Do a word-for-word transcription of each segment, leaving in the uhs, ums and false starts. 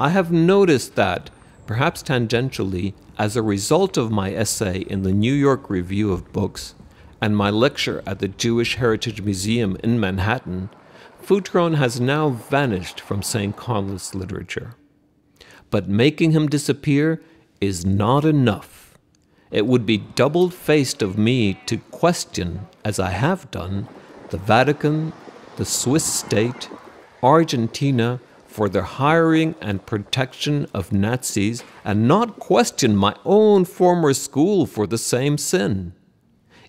I have noticed that, perhaps tangentially, as a result of my essay in the New York Review of Books and my lecture at the Jewish Heritage Museum in Manhattan, Feutren has now vanished from Saint Conleth's literature. But making him disappear is not enough. It would be double-faced of me to question, as I have done, the Vatican, the Swiss state, Argentina, for their hiring and protection of Nazis, and not question my own former school for the same sin.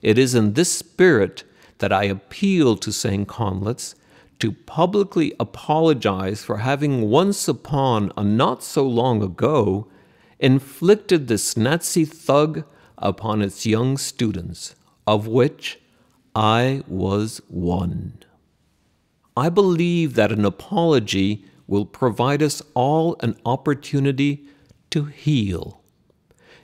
It is in this spirit that I appeal to Saint Conleth's to publicly apologize for having once upon a not so long ago inflicted this Nazi thug upon its young students, of which I was one. I believe that an apology will provide us all an opportunity to heal.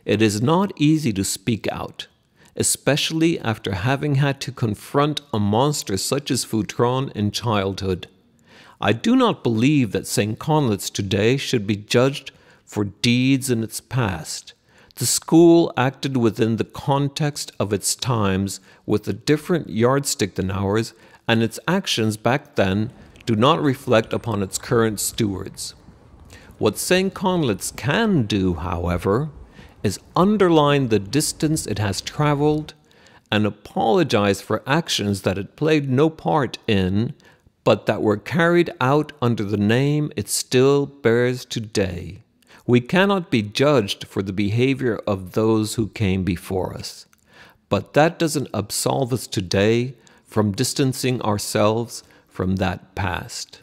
It is not easy to speak out, especially after having had to confront a monster such as Feutren in childhood. I do not believe that Saint Conleth's today should be judged for deeds in its past. The school acted within the context of its times with a different yardstick than ours, and its actions back then do not reflect upon its current stewards. What Saint Conleth's can do, however, is underline the distance it has traveled and apologize for actions that it played no part in, but that were carried out under the name it still bears today. We cannot be judged for the behavior of those who came before us, but that doesn't absolve us today from distancing ourselves from that past.